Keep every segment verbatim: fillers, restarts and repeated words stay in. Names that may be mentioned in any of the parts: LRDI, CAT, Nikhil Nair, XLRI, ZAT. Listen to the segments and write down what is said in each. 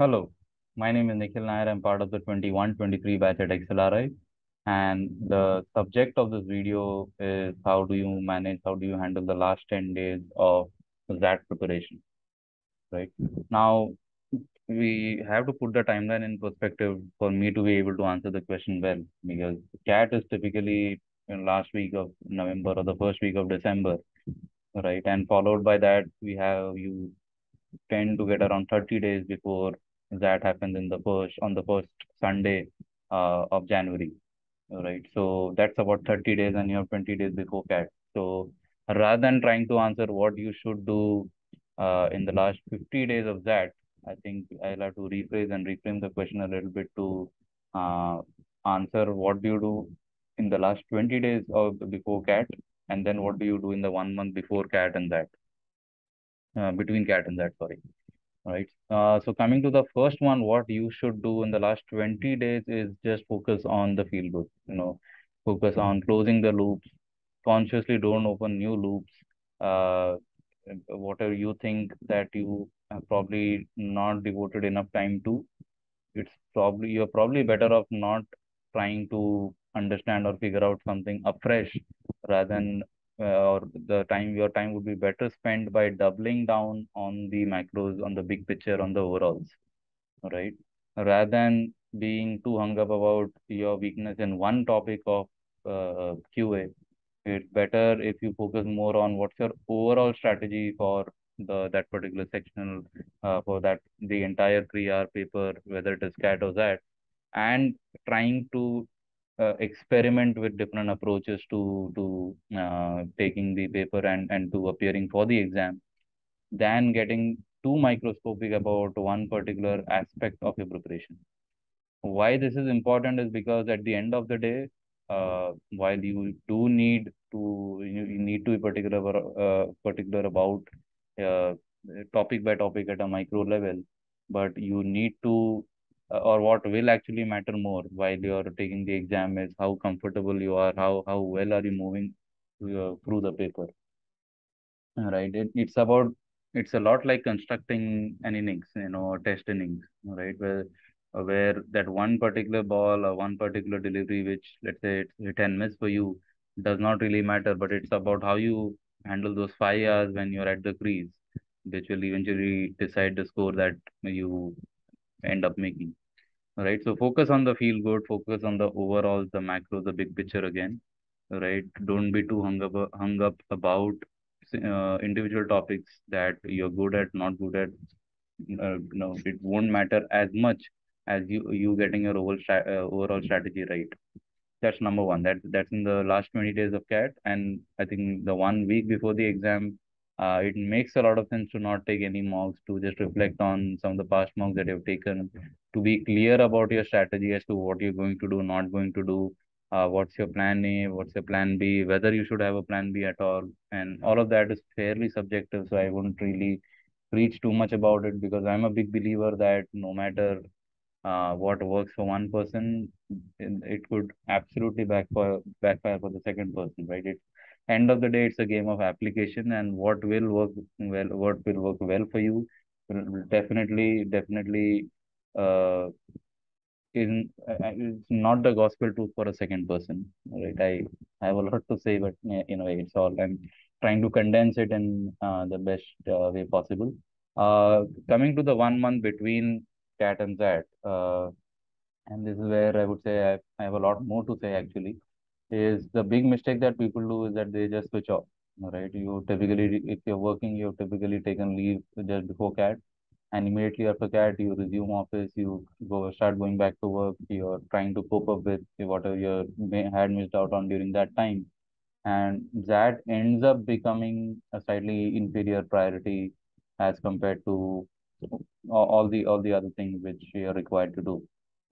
Hello, my name is Nikhil Nair. I'm part of the twenty-one twenty-three batch at X L R I, and the subject of this video is how do you manage, how do you handle the last ten days of Z A T preparation, right? Now, we have to put the timeline in perspective for me to be able to answer the question well, because C A T is typically in last week of November or the first week of December, right? And followed by that, we have you tend to get around thirty days before Z A T happens in the first on the first Sunday uh, of January, right? So that's about thirty days, and you have twenty days before C A T. So rather than trying to answer what you should do uh, in the last fifty days of Z A T, I think I'll have to rephrase and reframe the question a little bit to uh, answer what do you do in the last twenty days of before C A T, and then what do you do in the one month before C A T and Z A T. Uh, between C A T and Z A T, sorry. All right. Uh, so coming to the first one, what you should do in the last twenty days is just focus on the field book. You know, focus on closing the loops. Consciously don't open new loops. Uh, whatever you think that you have probably not devoted enough time to, it's probably you're probably better off not trying to understand or figure out something afresh rather than. Uh, or the time your time would be better spent by doubling down on the macros, on the big picture, on the overalls, right? Rather than being too hung up about your weakness in one topic of uh, Q A, it's better if you focus more on what's your overall strategy for the that particular sectional, uh, for that the entire three R paper, whether it is C A T or Z A T, and trying to Uh, experiment with different approaches to to uh, taking the paper and and to appearing for the exam, than getting too microscopic about one particular aspect of your preparation. Why this is important is because at the end of the day, uh, while you do need to you, you need to be particular uh, particular about uh, topic by topic at a micro level, but you need to or what will actually matter more while you are taking the exam is how comfortable you are, how how well are you moving uh, through the paper, right? It, it's about, it's a lot like constructing an innings, you know, test innings, right? Where where that one particular ball or one particular delivery, which let's say it's hit and miss for you, does not really matter, but it's about how you handle those five hours when you're at the crease, which will eventually decide the score that you end up making, right? So focus on the feel good, focus on the overall, the macro, the big picture again, right? Don't be too hung up, hung up about uh, individual topics that you're good at, not good at. Uh, no, it won't matter as much as you you getting your overall uh, overall strategy right. That's number one. That that's in the last twenty days of C A T, and I think the one week before the exam. Uh, it makes a lot of sense to not take any mocks, to just reflect on some of the past mocks that you've taken, to be clear about your strategy as to what you're going to do, not going to do, uh, what's your plan A, what's your plan B, whether you should have a plan B at all. And all of that is fairly subjective, so I wouldn't really preach too much about it, because I'm a big believer that no matter uh, what works for one person, it could absolutely backfire, backfire for the second person, right? It, end of the day, it's a game of application, and what will work well, what will work well for you, will definitely, definitely, uh, in uh, it's not the gospel truth for a second person, right? I, I have a lot to say, but you know, it's all I'm trying to condense it in uh, the best uh, way possible. Uh, coming to the one month between C A T and Z A T, uh, and this is where I would say I, I have a lot more to say actually. Is the big mistake that people do is that they just switch off, right? You typically, if you're working, you've typically taken leave just before C A T, and immediately after C A T, you resume office, you go start going back to work, you're trying to cope up with whatever you may, had missed out on during that time. And that ends up becoming a slightly inferior priority as compared to all the, all the other things which you're required to do,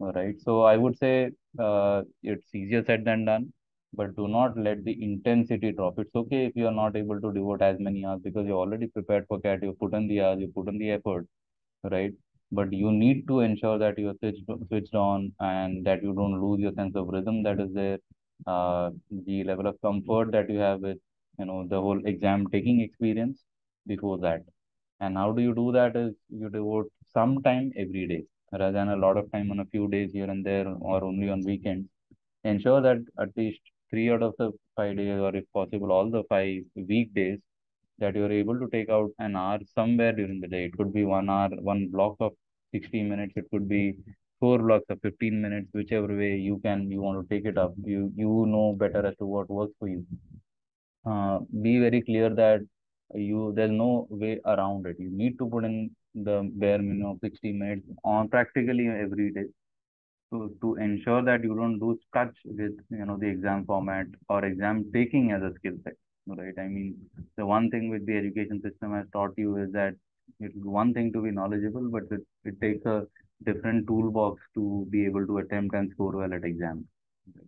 right? So I would say uh, it's easier said than done. But do not let the intensity drop. It's okay if you are not able to devote as many hours, because you're already prepared for C A T, you put in the hours, you put in the effort, right? But you need to ensure that you're switched, switched on, and that you don't lose your sense of rhythm that is there, uh, the level of comfort that you have with, you know, the whole exam taking experience before that. And how do you do that is you devote sometime every day, rather than a lot of time on a few days here and there or only on weekends. Ensure that at least three out of the five days, or if possible, all the five weekdays, that you're able to take out an hour somewhere during the day. It could be one hour, one block of sixty minutes. It could be four blocks of fifteen minutes, whichever way you can, you want to take it up. You, you know better as to what works for you. Uh, be very clear that you, there's no way around it. You need to put in the bare minimum of sixty minutes on practically every day. To, to ensure that you don't lose touch with, you know, the exam format or exam taking as a skill set, right? I mean, the one thing with the education system has taught you is that it's one thing to be knowledgeable, but it, it takes a different toolbox to be able to attempt and score well at exams. Right?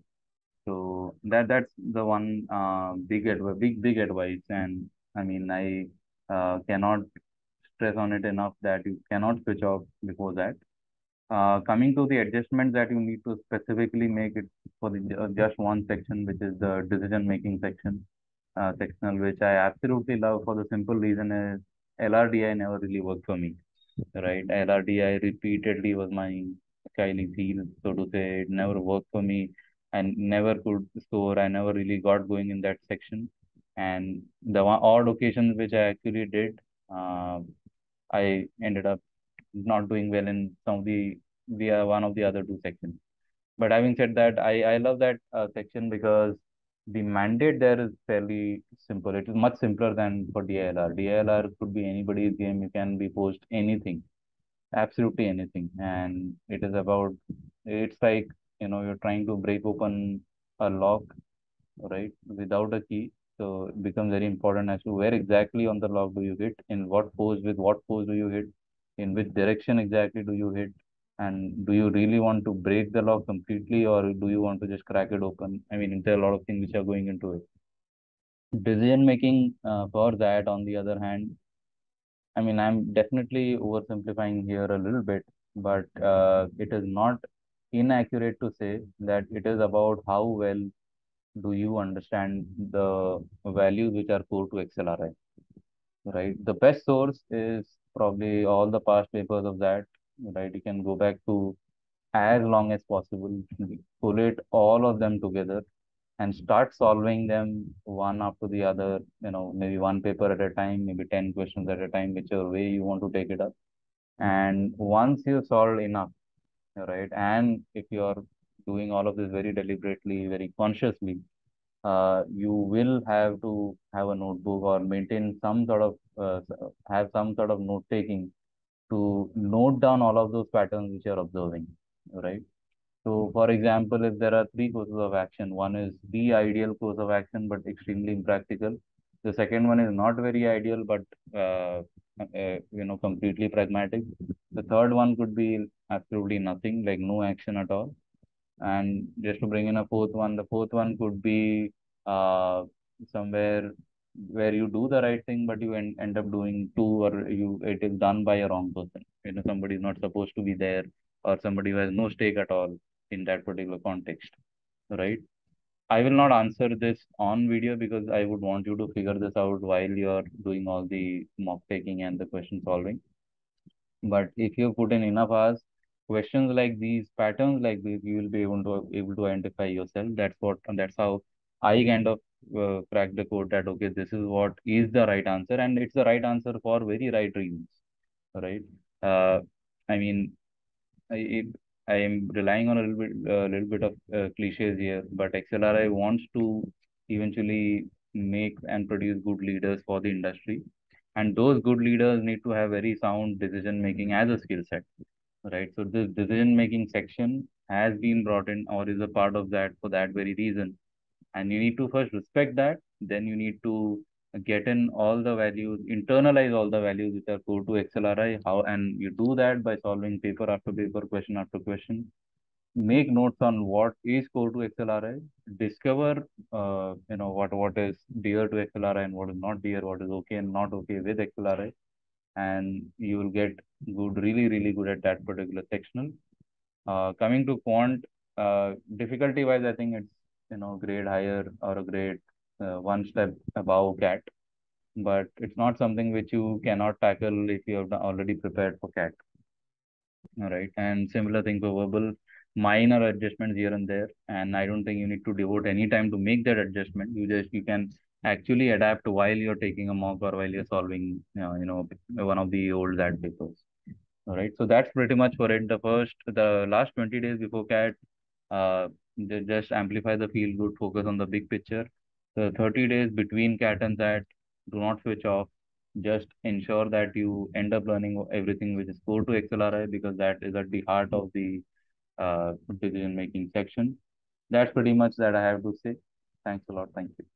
So that that's the one uh, big, big, big advice. And I mean, I uh, cannot stress on it enough that you cannot switch off before that. Uh, coming to the adjustments that you need to specifically make it for the, uh, just one section, which is the decision-making section, uh, sectional, which I absolutely love for the simple reason is L R D I never really worked for me, right? L R D I repeatedly was my Achilles heel, so to say. It never worked for me. I never could score. I never really got going in that section. And the one, odd occasions which I actually did, uh, I ended up not doing well in some of the, the uh, one of the other two sections. But having said that, I, I love that uh, section because the mandate there is fairly simple. It is much simpler than for D I L R. D I L R could be anybody's game. You can be posed anything, absolutely anything. And it is about, it's like, you know, you're trying to break open a lock, right, without a key. So it becomes very important as to where exactly on the lock do you hit, in what pose, with what pose do you hit, in which direction exactly do you hit, and do you really want to break the lock completely, or do you want to just crack it open? I mean, there are a lot of things which are going into it. Decision making uh, for that, on the other hand, I mean, I'm definitely oversimplifying here a little bit, but uh, it is not inaccurate to say that it is about how well do you understand the values which are core to X L R I, right? The best source is probably all the past papers of that, right? You can go back to as long as possible, collate all of them together and start solving them one after the other, you know, maybe one paper at a time, maybe ten questions at a time, whichever way you want to take it up. And once you solve enough, right? And if you're doing all of this very deliberately, very consciously, Uh, you will have to have a notebook or maintain some sort of, uh, have some sort of note taking to note down all of those patterns which you're observing, right? So for example, if there are three courses of action, one is the ideal course of action, but extremely impractical. The second one is not very ideal, but, uh, uh, you know, completely pragmatic. The third one could be absolutely nothing, like no action at all. And just to bring in a fourth one, the fourth one could be uh, somewhere where you do the right thing, but you en end up doing two, or you it is done by a wrong person. You know, somebody is not supposed to be there, or somebody who has no stake at all in that particular context, right? I will not answer this on video because I would want you to figure this out while you're doing all the mock taking and the question solving. But if you put in enough hours, questions like these, patterns like this, you will be able to able to identify yourself. That's what, that's how I kind of uh, cracked the code that, okay, this is what is the right answer, and it's the right answer for very right reasons, right? Uh, I mean, I I am relying on a little bit a uh, little bit of uh, cliches here, but X L R I wants to eventually make and produce good leaders for the industry, and those good leaders need to have very sound decision making as a skill set. Right, so this decision-making section has been brought in or is a part of that for that very reason. And you need to first respect that. Then you need to get in all the values, internalize all the values which are core to X L R I. How, and you do that by solving paper after paper, question after question. Make notes on what is core to X L R I. Discover, uh, you know, what, what is dear to X L R I and what is not dear, what is okay and not okay with X L R I. And you will get good, really, really good at that particular sectional. Uh, coming to quant, uh, difficulty-wise, I think it's, you know, grade higher or a grade uh, one step above C A T, but it's not something which you cannot tackle if you have already prepared for C A T. All right. And similar thing for verbal, minor adjustments here and there. And I don't think you need to devote any time to make that adjustment. You just, you can actually adapt while you're taking a mock or while you're solving, uh, you know, one of the old Z A T papers. All right. So that's pretty much for it. The first, the last twenty days before C A T, uh, just amplify the feel good, focus on the big picture. The thirty days between C A T and Z A T, do not switch off. Just ensure that you end up learning everything which is core to X L R I, because that is at the heart of the uh, decision making section. That's pretty much that I have to say. Thanks a lot. Thank you.